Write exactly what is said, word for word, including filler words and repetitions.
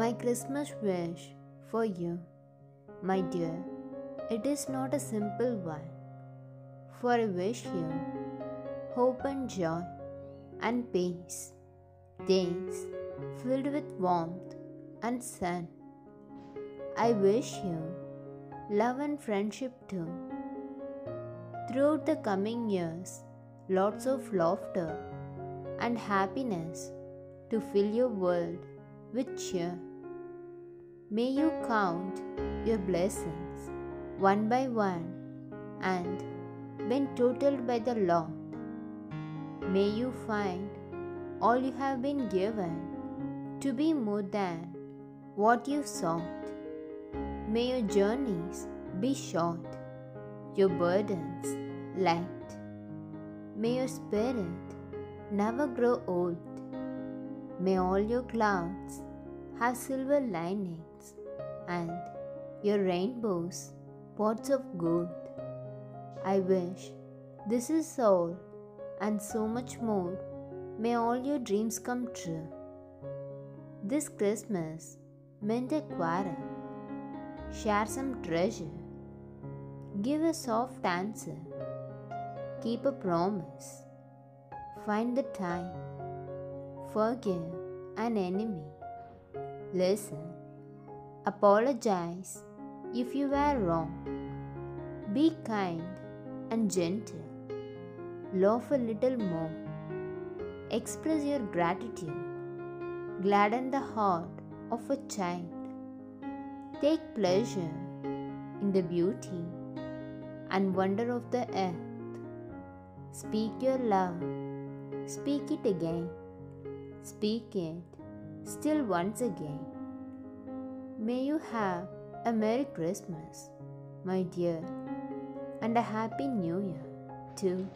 My Christmas wish for you, my dear, it is not a simple one, for I wish you hope and joy and peace, days filled with warmth and sun. I wish you love and friendship too. Throughout the coming years, lots of laughter and happiness to fill your world with cheer. May you count your blessings one by one and when totaled by the Lord, may you find all you have been given to be more than what you sought. May your journeys be short, your burdens light. May your spirit never grow old. May all your clouds have silver linings and your rainbows pots of gold. I wish this is all and so much more. May all your dreams come true. This Christmas mend a quarrel, share some treasure, give a soft answer, keep a promise, find the time, forgive an enemy, listen, apologize if you were wrong, be kind and gentle, laugh a little more, express your gratitude, gladden the heart of a child, take pleasure in the beauty and wonder of the earth, speak your love, speak it again, speak it still once again. May you have a Merry Christmas, my dear, and a Happy New Year too.